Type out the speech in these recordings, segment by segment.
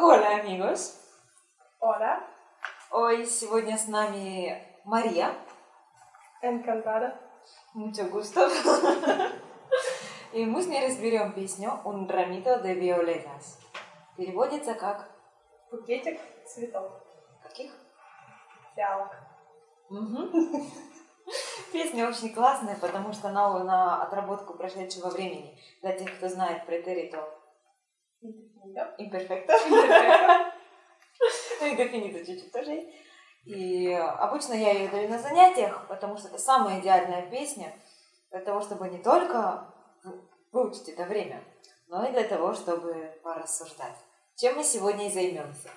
Hola, amigos. Hola. Hoy, сегодня с нами Мария. Encantada. Mucho gusto. И мы с ней разберем песню Un Ramito de Violetas. Переводится как букетик цветов. Каких? Фиалок. Песня очень классная, потому что она на отработку прошедшего времени. Для тех, кто знает претерито имперфекто. Ну и дефинито чуть-чуть тоже. И обычно я ее даю на занятиях, потому что это самая идеальная песня для того, чтобы не только выучить это время, но и для того, чтобы порассуждать. Чем мы сегодня и займемся.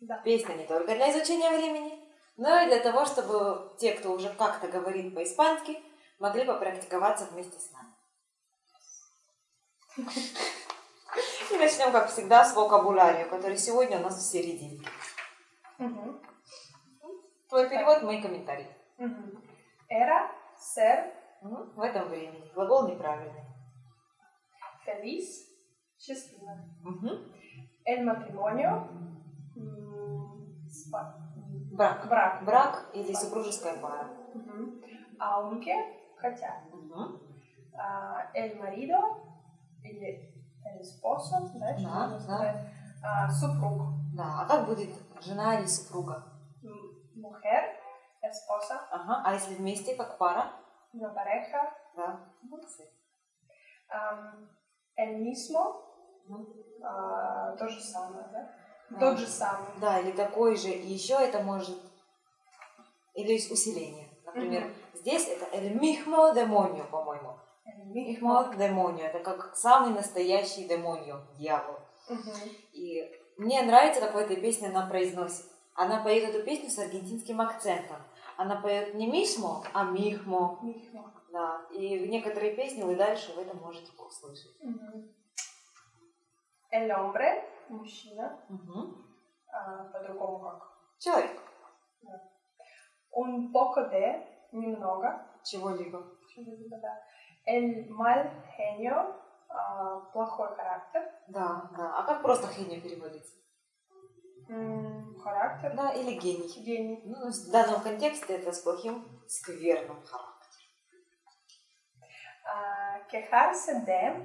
Да. Песня не только для изучения времени, но и для того, чтобы те, кто уже как-то говорит по-испански, могли попрактиковаться вместе с нами. И начнем, как всегда, с вокабулярия, который сегодня у нас в середине. Твой перевод, мои комментарии. Era, ser. В этом времени. Глагол неправильный. Feliz, счастливо. El matrimonio, брак. Брак или супружеская пара. Aunque, хотя. El marido, или el esposo, супруг. Да, а как будет жена или супруга? Mujer, esposa. Ага, а если вместе, как пара? La pareja. Да. El mismo, то же самое, да? Тот же самый. Да, или такой же. Еще это может... Или усиление. Например, здесь это el mismo demonio, по-моему. El mismo demonio. Это как самый настоящий демонио, дьявол. И мне нравится, как в этой песне она произносит. Она поет эту песню с аргентинским акцентом. Она поет не мисмо, а михмо. Да. И в некоторые песни вы дальше в этом можете услышать. El hombre, мужчина, по-другому как? Человек. Un poco de, немного. Чего-либо. Чего-либо, да. El mal genio, плохой характер. Да, да. А как просто genio переводится? Характер. Да, или гений. Гений. Ну, в данном контексте это с плохим, скверным характером. Quejarse de,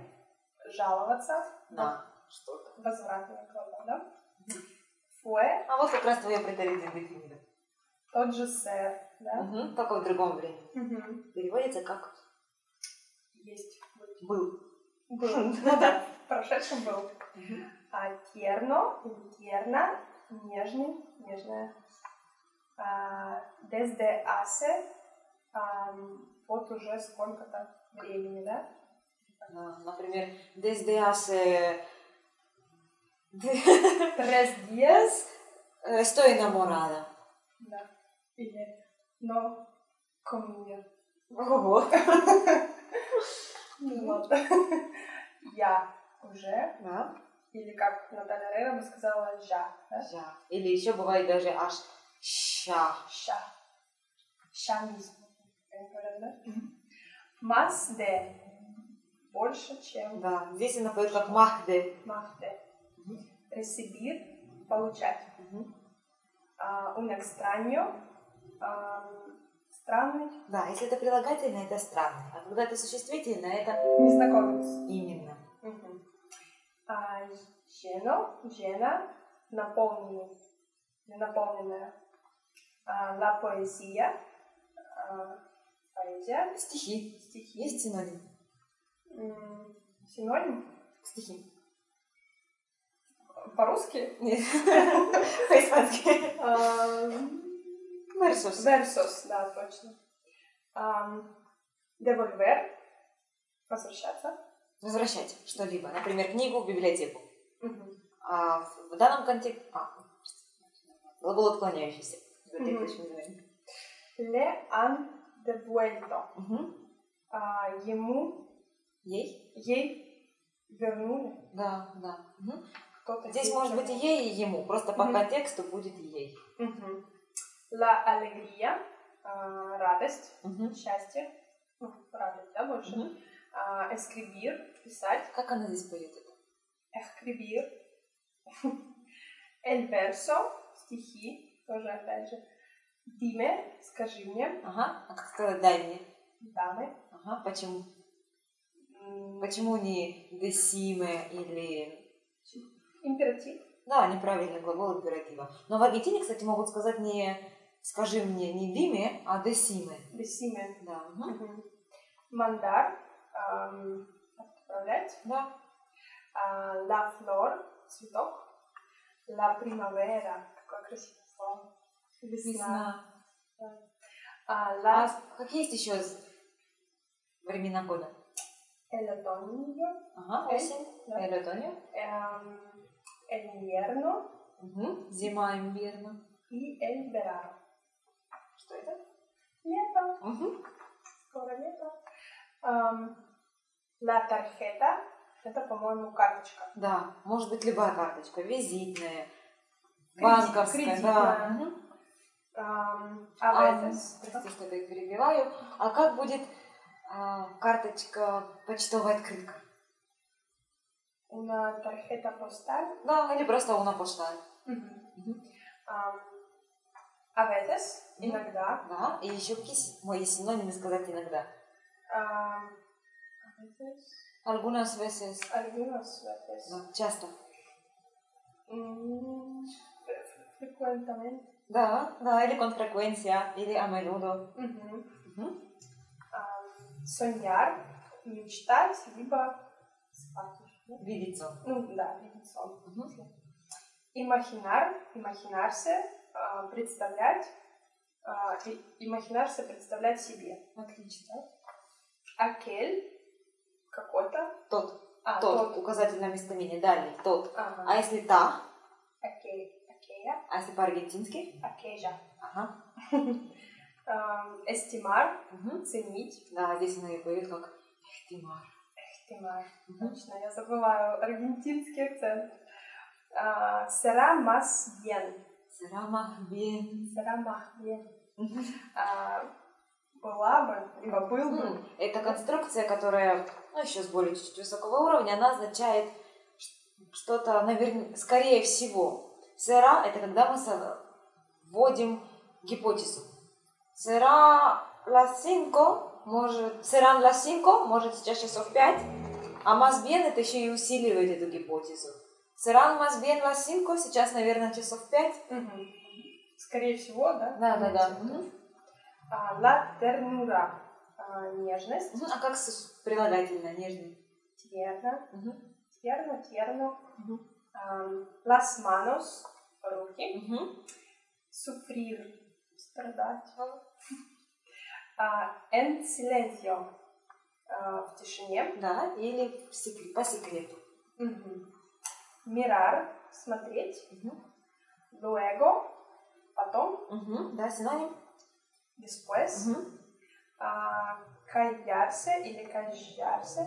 жаловаться. Да. Что-то. Возвратная клада, да? Fue. А вот как раз твоя претерита дефинида. Тот же ser, да? Только в другом времени. Переводится как? Есть. Был. Был. Да, в прошедшем был. Tierno, tierna, нежный, нежная. Desde hace, вот уже сколько-то времени, да? Например, desde hace... Tres días estoy enamorada. Да. Или no conmigo. Ого. Я уже. Да. Или как Наталья Орейро бы сказала «жа». «Жа». Или еще бывает даже аж «ща». «Ща». «Ща-мизм». «Мас-де». Больше, чем... Да, здесь она поет как «мах-де». «Мах-де». «Ресибир» – «получать». «Un extraño» – «странный». Да, если это прилагательное, это «странный». А когда это существительное, это... «Незнакомец». Именно. Lleno, llena, наполненный, наполненная. La poesía, поэзия. Стихи. Стихи. Есть синоним? Синоним? Стихи. По-русски? Нет. По-испански. Versus. Versus, да, точно. Devolver, возвращаться. Возвращать что-либо, например, книгу в библиотеку. А в данном контексте... Глагол отклоняющийся. Le han devuelto. Ему... Ей? Ей вернули. Да, да. Здесь может быть и ей, и ему. Просто по контексту будет ей. La alegría. Радость. Счастье. Ну, радость, да, больше? Escribir, писать. Как она здесь поет это? Escribir. El verso, стихи, тоже опять же. Dime, скажи мне. Ага, а как сказать дай мне? Dame. Ага, почему? Почему не decime или... Императив. Да, неправильный глагол императива. Но в Аргентине, кстати, могут сказать не скажи мне, не dime, а decime. Decime. Да. Угу. Mandar, отправлять. Да. La flor, цветок. La primavera, какое красивое слово. Весна. Да. Как есть еще времена года? El otoño. Ага, осень. Да. El otoño. El invierno. Угу. Зима, инверно. И el verano. Что это? Лето. Угу. Скоро лето. La tarjeta. Это, по-моему, карточка. Да, может быть, любая карточка. Визитная, банковская. Кредитная. Да. Угу. Прости, что я перебиваю. А как будет карточка, почтовая открытка? Una tarjeta postal. Да, или просто una postal. A veces, иногда. Да, и еще какие мои синонимы сказать иногда? A veces. Algunas veces. Algunas veces. Да, часто. Frecuentemente. Да, или con frecuencia, или a menudo. Soñar, мечтать, либо спать. Видеть сон. Ну да, видеть сон. Imaginar, imaginarse, представлять, imaginarse, представлять себе. Отлично. Aquel, какой-то. Тот. Тот. Указательное местоимение. Дальний. Тот. Ага. А если та? Aquel. А если по-аргентински? Акежа. Ага. Эстимар. Ценить. Да, здесь она и поет как эхтимар. Эхтимар. Точно, я забываю аргентинский акцент. Сера мас бьен. Сера мас бьен. Сера мас бьен. Была бы, либо был бы. Это конструкция, которая, еще с более чуть-чуть высокого уровня, она означает что-то, наверное, скорее всего. Сера – это когда мы вводим гипотезу. Сера las cinco может сейчас часов 5, а más bien это еще и усиливает эту гипотезу. Serán más bien las cinco сейчас, наверное, часов 5. Скорее всего, да? Да. La ternura – нежность. А как прилагательное нежный? Tierna. Tierno, tierno. Las manos, руки. Sufrir, страдать. En silencio, в тишине. Да, или по секрету. Mirar, смотреть. Luego, потом. Да, синоним. Después. Callarse или callarse.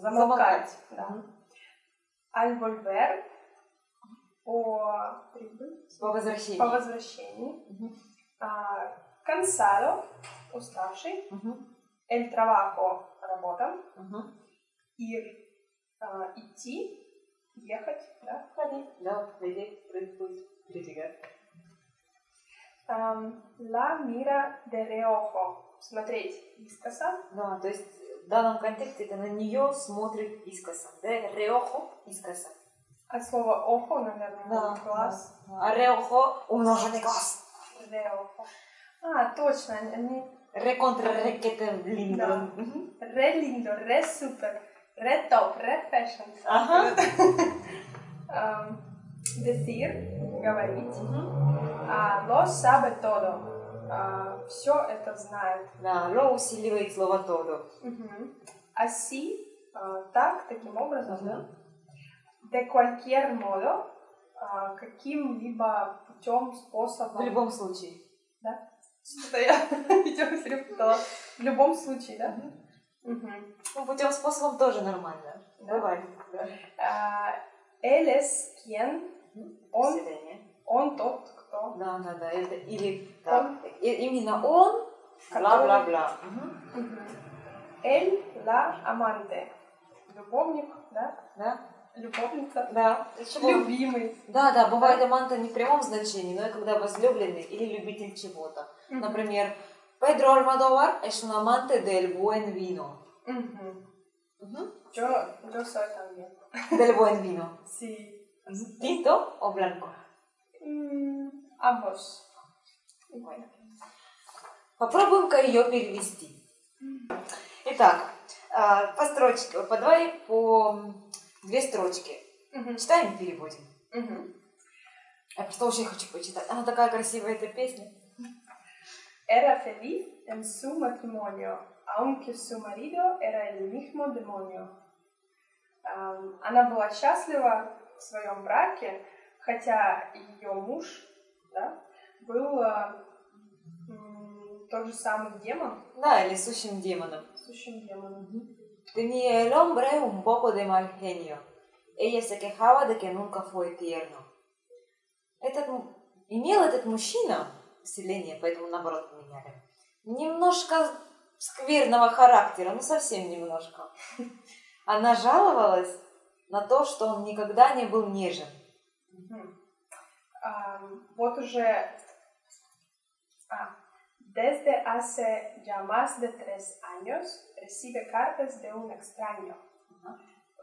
Замолкать. Альвольвер по возвращении. Cansado, уставший. El trabajo, работа. Ir, идти, ехать, да, ходить. Да, передвигать. La mira de reojo, смотреть искоса. Да, то есть в данном контексте это на нее смотрит искоса. Реохо искоса. А слово охо, наверное, глаз. А реохо умноженный глаз. Реохо. Точно. Ре контра ре кетем линдо. Ре линдо, ре супер, ре топ, ре фэшн. Ага. Decir, говорить. Lo sabe todo. Все это знает. Да, но усиливает слово todo. Así, так, таким образом. De cualquier modo, каким-либо путем, способом. В любом случае. Да? Что-то я перепутала. В любом случае, да? Ну, путем, способом тоже нормально. Давай. Él es quien, он тот, кто. Да, это или так. Именно он, бла-бла-бла. Эль ла аманте. Любовник, да? Любовница? Да. Любимый. Да, да, бывает аманта не в прямом значении, но и когда возлюбленный или любитель чего-то. Например, Педро Альмодовар es un amante del buen vino. Yo soy también. Del buen vino. Sí. ¿Tinto o blanco? Ambos. Bueno. Попробуем-ка ее перевести. Итак, по строчке, по две строчки. Читаем и переводим. Я просто очень хочу почитать. Она такая красивая, эта песня. Era feliz en su matrimonio, aunque su marido era el mismo demonio. Она была счастлива в своем браке, хотя ее муж, да, был тот же самый демон. Да, или сущим демоном. Сущим демоном. Tenía el hombre un poco de mal genio. Ella se quejaba de que nunca fue tierno. Имел этот мужчина, вселение, поэтому наоборот поменяли, немножко скверного характера, ну совсем немножко. Она жаловалась на то, что он никогда не был нежен. Вот уже... Desde hace ya más de 3 años recibe cartas de un extraño.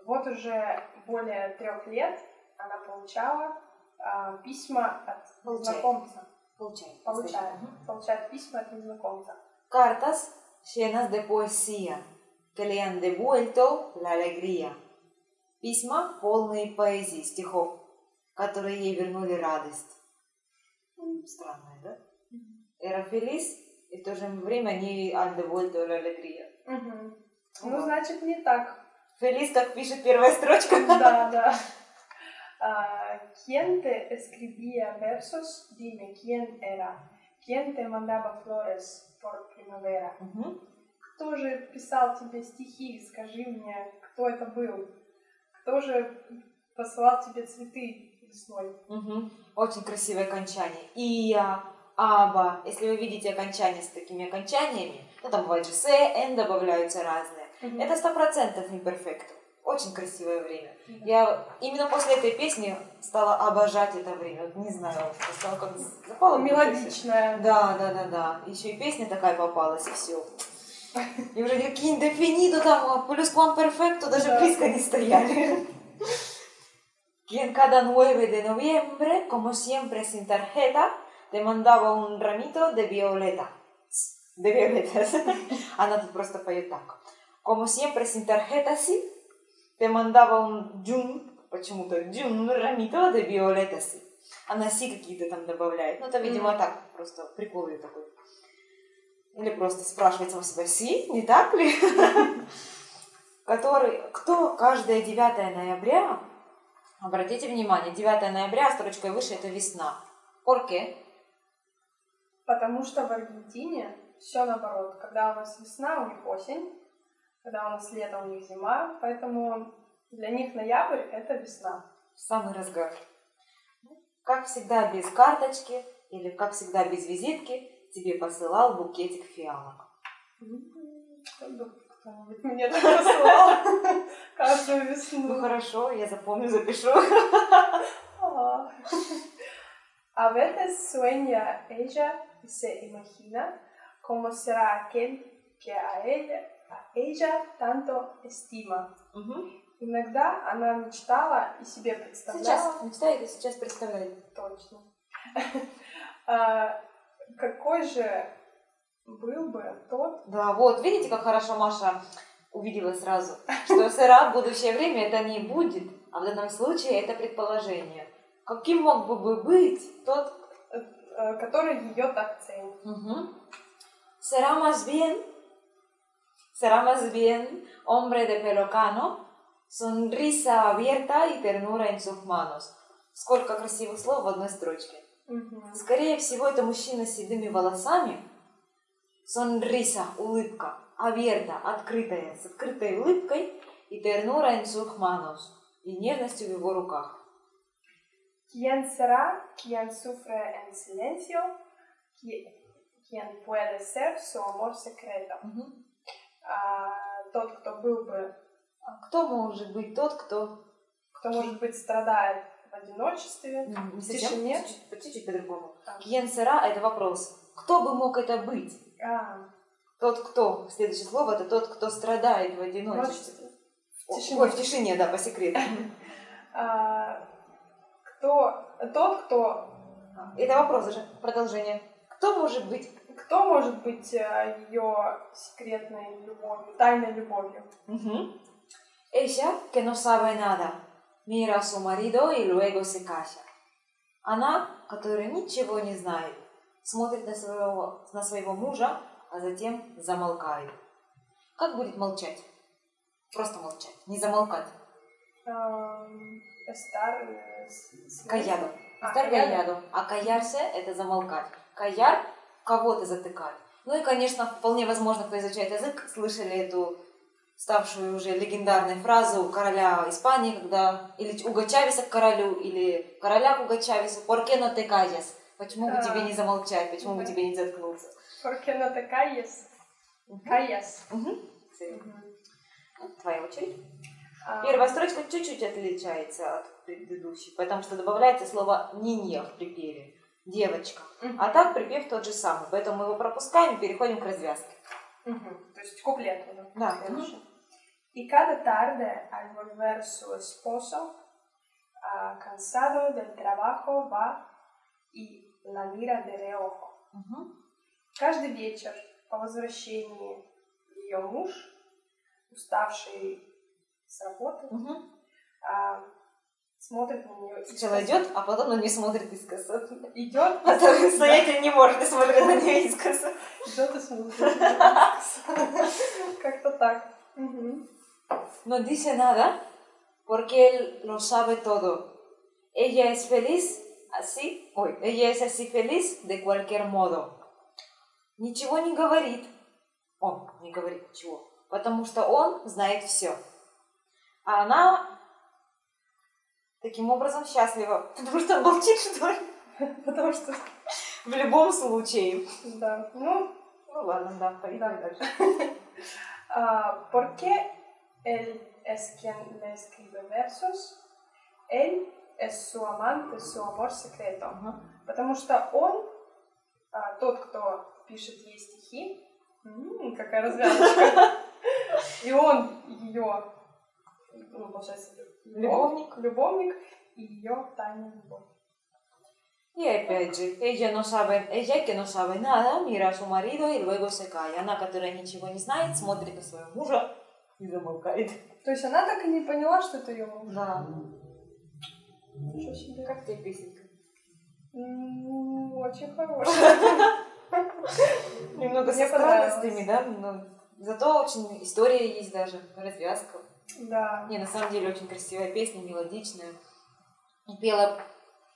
Вот уже более 3 лет она получала письма от незнакомца. Получает письма от незнакомца. Cartas llenas de poesía, que le han devuelto la alegría. Письма полные поэзии, стихов, которые ей вернули радость. Странное, да? Era feliz, и в то же время они han devuelto la alegría. Ну, значит, не так. Feliz, как пишет первая строчка. Да, да. Quien te escribía versos, dime quién era. Quien te mandaba flores por primavera. Кто же писал тебе стихи, скажи мне, кто это был? Кто же посылал тебе цветы весной? Очень красивое окончание. И Аба, если вы видите окончания с такими окончаниями, ну там бывает же се, н добавляются разные. Это 100% имперфекту. Очень красивое время. Я именно после этой песни стала обожать это время. Вот не знаю, стала как запала. Мелодичная. Да, да, да, да. Еще и песня такая попалась, и все. И уже какие индефинито там, плюс к вам перфекту даже близко не стояли. Quien cada 9 de noviembre, como siempre sin tarjeta, te mandaba un ramito de violeta. De violetas. Она тут просто поет так. Como siempre sin tarjeta, sí. Te mandaba un ramito de violetas. Она си какие-то там добавляет. Ну, это, видимо, так, просто прикол такой. Или просто спрашивает сам себя, си, не так ли? Кто каждое 9 ноября, обратите внимание, 9 ноября, строчкой выше, это весна. Porque? Потому что в Аргентине все наоборот. Когда у нас весна, у них осень. Когда у нас лето, у них зима. Поэтому для них ноябрь – это весна. Самый разгар. Как всегда без карточки или как всегда без визитки тебе посылал букетик фиалок. Кто-нибудь мне так посылал каждую весну. Ну хорошо, я запомню, запишу. A veces sueña ella y se imagina cómo será aquel que a ella tanto estima. Иногда она мечтала и себе представляла. Сейчас мечтает и сейчас представляет. Точно. Какой же был бы тот? Да, вот видите, как хорошо Маша увидела сразу, что сера в будущее время это не будет, а в данном случае это предположение. Каким мог бы быть тот, который ее так ценит? Será más bien hombre de pelo cano, sonrisa abierta y ternura en sus manos. Сколько красивых слов в одной строчке. Скорее всего, это мужчина с седыми волосами. Sonrisa, улыбка, abierta, открытая, с открытой улыбкой и ternura en sus manos, и нежностью в его руках. Quien será quien sufre en silencio, quien puede ser su amor secreto. Тот, кто был бы... Кто может быть тот, кто... кто, может быть, страдает в одиночестве, в тишине. Чуть-чуть по-другому. Ен-сера – это вопрос. Кто бы мог это быть? Тот, кто. Следующее слово – это тот, кто страдает в одиночестве. Ой, в тишине, да, по секрету. Тот, кто... Это вопрос уже, продолжение. Кто может быть? Кто может быть ее секретной любовью, тайной любовью? Ella que no sabe nada, mira a su marido y luego se calla. Она, которая ничего не знает, смотрит на своего мужа, а затем замолкает. Как будет молчать? Просто молчать, не замолкать. Callado. Estar callado. А callarse – это замолкать. Callar – кого-то затыкать. Ну и, конечно, вполне возможно, кто изучает язык, слышали эту ставшую уже легендарной фразу короля Испании, когда или Уго Чавеса к королю, или короля к Уго Чавесу. ¿Por qué no te callas? Почему бы тебе не замолчать? Почему бы тебе не заткнуться? ¿Por qué no te callas? Callas. Твоя очередь. Первая строчка чуть-чуть отличается от предыдущей, потому что добавляется слово «нинья» в припеве, девочка. А так припев тот же самый, поэтому мы его пропускаем и переходим к развязке. То есть куплет. Да, конечно. И cada tarde al volver su esposo, cansado del trabajo va y la mira de reojo. Каждый вечер по возвращении ее муж, уставший с работы, смотрит на нее. Сначала идет, а потом он не смотрит искоса. Идет, а самостоятельно не может и смотреть на нее искоса. Идет и смотрит. Как-то так. No dice nada, porque él lo sabe todo. Ella es feliz, así. Ой, ella es así feliz de cualquier modo. Ничего не говорит. Он не говорит ничего, потому что он знает все. А она таким образом счастлива. Потому что он молчит, что ли? Потому что в любом случае. Да. Ну ладно, да, поедем дальше. Porque él es quien me escribe versos, él es su amante, su amor secreto. Потому что он, тот, кто пишет ей стихи, какая развязочка, и он ее... любовник и ее тайная любовь. И опять же, ella que no sabe nada, mira a su marido y luego se calla. Она, которая ничего не знает, смотрит на своего мужа и замолкает. То есть она так и не поняла, что это ее муж? Да. Как тебе песенка? Очень хорошая. Немного со странностями, да? Но зато очень история есть даже, развязка. Да. Не, на самом деле очень красивая песня, мелодичная. И пела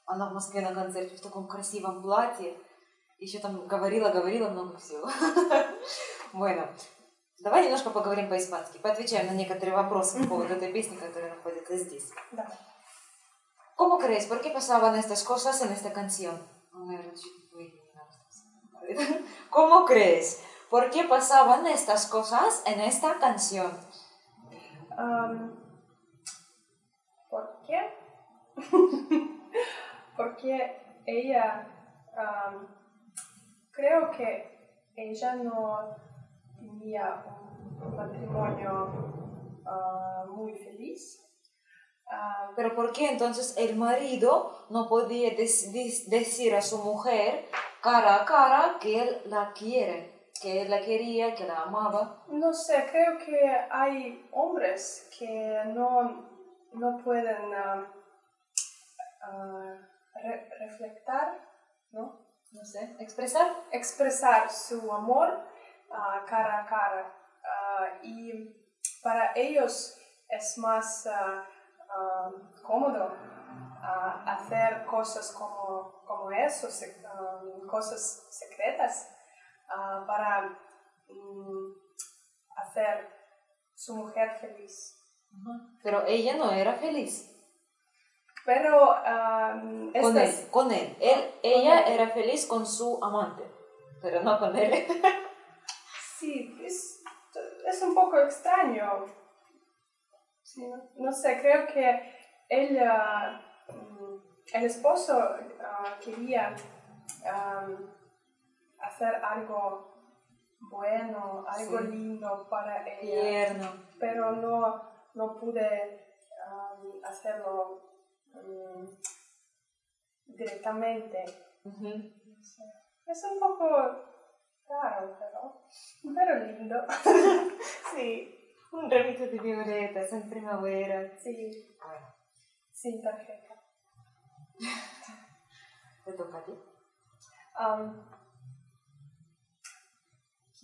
она в Москве на концерте в таком красивом платье. Еще там говорила много всего. Bueno. Давай немножко поговорим по-испански, поотвечаем на некоторые вопросы по поводу этой песни, которая находится здесь. Да. ¿Cómo crees? ¿Por qué pasaban estas cosas en esta canción? ¿Cómo crees? ¿Por qué pasaban estas cosas en esta canción? Porque ella, creo que ella no tenía un matrimonio muy feliz. Pero ¿por qué entonces el marido no podía decir a su mujer cara a cara que él la quiere? Que la quería, que la amaba. No sé, creo que hay hombres que no pueden reflectar, ¿no? No sé, expresar su amor cara a cara. Y para ellos es más cómodo hacer cosas como eso, cosas secretas. Para hacer su mujer feliz. Pero ella no era feliz. Pero con él. Ella era feliz con su amante, pero no con él. Sí, es un poco extraño. Sí, no sé, creo que el esposo quería hacer algo bueno, algo sí. lindo para ella, tierno. Pero no pude hacerlo directamente. Uh-huh. Sí. Es un poco raro, pero lindo. Sí, un ramito de violetas en primavera. Sí, ah. Sin tarjeta. ¿Te toca a ti?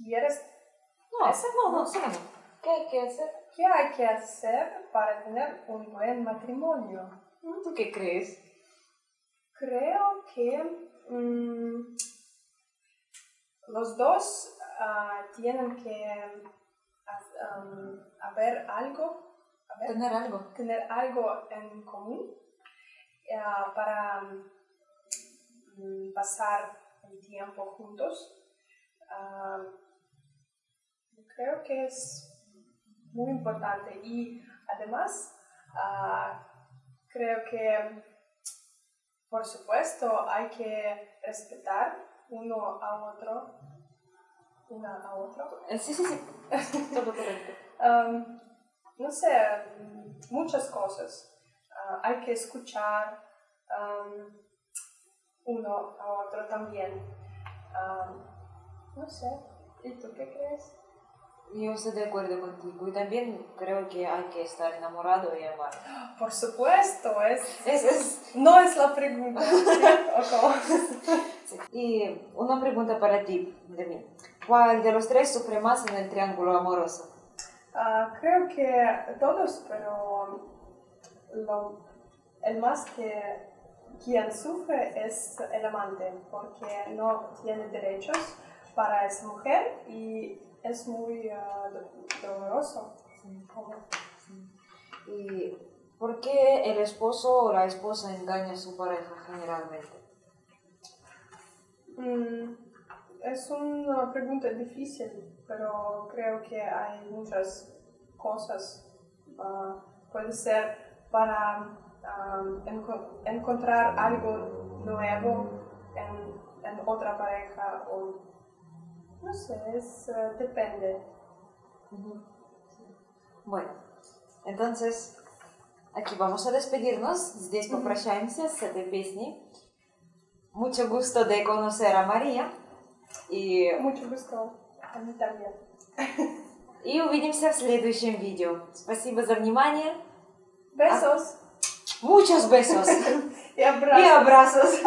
¿Quieres? No, eso no, no, no. ¿Qué hay que hacer? ¿Qué hay que hacer para tener un buen matrimonio? ¿Tú qué crees? Creo que los dos tienen que tener algo en común para pasar el tiempo juntos. Creo que es muy importante y además creo que por supuesto hay que respetar uno a otro, una a otro. Sí, sí, sí, todo correcto. No sé, muchas cosas. Hay que escuchar uno a otro también. No sé, ¿y tú qué crees? Yo estoy de acuerdo contigo y también creo que hay que estar enamorado y amar. Por supuesto, no es la pregunta. Sí. Y una pregunta para ti, de mí. ¿Cuál de los tres sufre más en el triángulo amoroso? Creo que todos, pero el más que quien sufre es el amante, porque no tiene derechos para esa mujer y es muy doloroso. Sí. Sí. ¿Y por qué el esposo o la esposa engaña a su pareja generalmente? Es una pregunta difícil, pero creo que hay muchas cosas. Puede ser para encontrar algo nuevo en otra pareja o no sé, depende. Uh-huh. Sí. Bueno, entonces aquí vamos a despedirnos, здесь попрощаемся с этой песней. Mucho gusto de conocer a María. Y... Mucho gusto a mí también. И увидимся в следующем видео. Спасибо за внимание. Besos. Muchos besos. Y abrazos.